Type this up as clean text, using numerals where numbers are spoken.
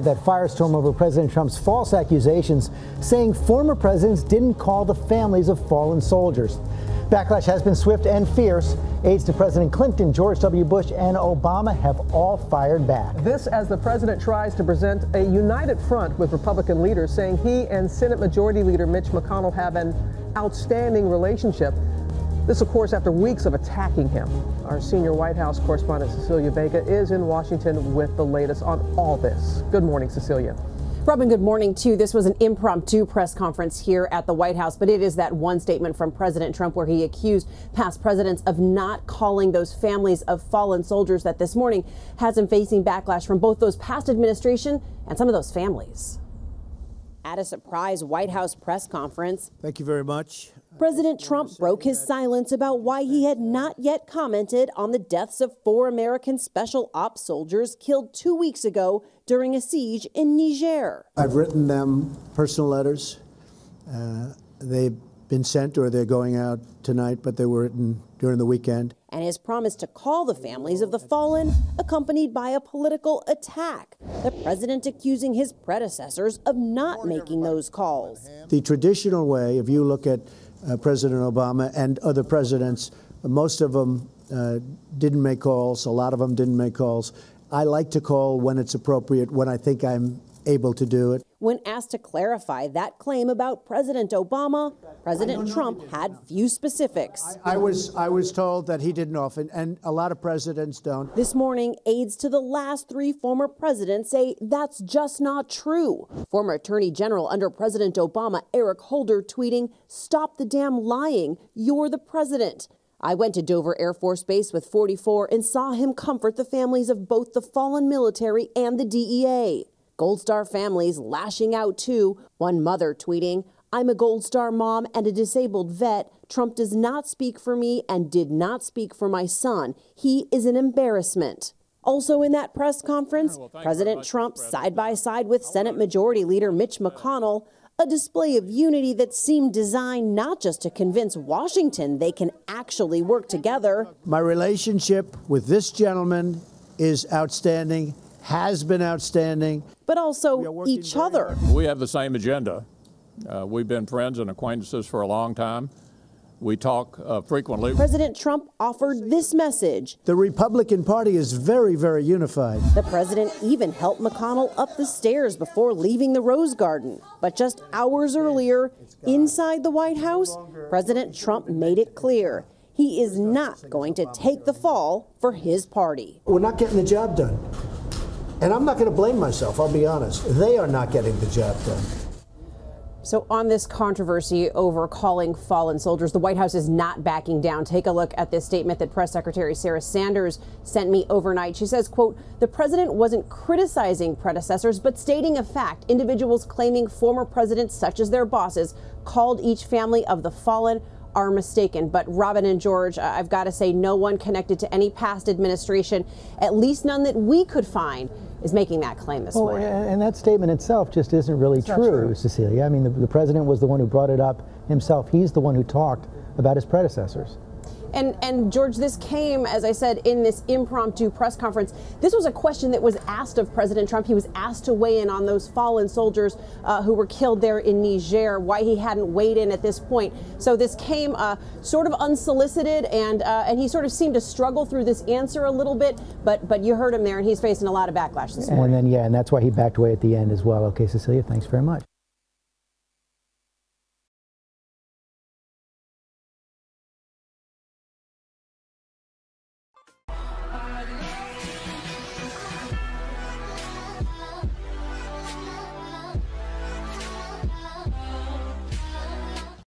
That firestorm over President Trump's false accusations, saying former presidents didn't call the families of fallen soldiers. Backlash has been swift and fierce. Aides to President Clinton, George W. Bush, and Obama have all fired back. This as the president tries to present a united front with Republican leaders, saying he and Senate Majority Leader Mitch McConnell have an outstanding relationship. This, of course, after weeks of attacking him. Our senior White House correspondent Cecilia Vega is in Washington with the latest on all this. Good morning, Cecilia. Robin, good morning to you. This was an impromptu press conference here at the White House, but it is that one statement from President Trump where he accused past presidents of not calling those families of fallen soldiers that this morning has him facing backlash from both those past administration and some of those families. At a surprise White House press conference. Thank you very much. President Trump broke his silence about why he had not yet commented on the deaths of 4 American special ops soldiers killed 2 weeks ago during a siege in Niger. I've written them personal letters. They've been sent or they're going out tonight, but they were written during the weekend. And his promise to call the families of the fallen, accompanied by a political attack. The president accusing his predecessors of not making those calls. The traditional way, if you look at President Obama and other presidents, most of them didn't make calls. A lot of them didn't make calls. I like to call when it's appropriate, when I think I'm able to do it. When asked to clarify that claim about President Obama, President Trump had few specifics. I was told that he didn't often, and a lot of presidents don't. This morning, aides to the last 3 former presidents say that's just not true. Former Attorney General under President Obama, Eric Holder, tweeting, "Stop the damn lying. You're the president." I went to Dover Air Force Base with 44 and saw him comfort the families of both the fallen military and the DEA. Gold Star families lashing out too. One mother tweeting, "I'm a Gold Star mom and a disabled vet. Trump does not speak for me and did not speak for my son. He is an embarrassment." Also in that press conference, President Trump side by side with Senate Majority Leader Mitch McConnell, a display of unity that seemed designed not just to convince Washington they can actually work together. My relationship with this gentleman is outstanding. Has been outstanding, but also each other. We have the same agenda. We've been friends and acquaintances for a long time. We talk frequently. President Trump offered this message. The Republican Party is very, very unified. The president even helped McConnell up the stairs before leaving the Rose Garden. But just hours earlier, inside the White House, President Trump made it clear he is not going to take the fall for his party. We're not getting the job done. And I'm not going to blame myself, I'll be honest. They are not getting the job done. So on this controversy over calling fallen soldiers, the White House is not backing down. Take a look at this statement that Press Secretary Sarah Sanders sent me overnight. She says, quote, "The president wasn't criticizing predecessors, but stating a fact. Individuals claiming former presidents, such as their bosses, called each family of the fallen are mistaken." But Robin and George, I've got to say, no one connected to any past administration, at least none that we could find, is making that claim this morning. And that statement itself just isn't really true, Cecilia. I mean, the president was the one who brought it up himself. He's the one who talked about his predecessors. And George, this came, as I said, in this impromptu press conference. This was a question that was asked of President Trump. He was asked to weigh in on those fallen soldiers who were killed there in Niger, why he hadn't weighed in at this point. So this came sort of unsolicited, and he sort of seemed to struggle through this answer a little bit, but you heard him there, and he's facing a lot of backlash this morning. And that's why he backed away at the end as well. Okay, Cecilia, thanks very much.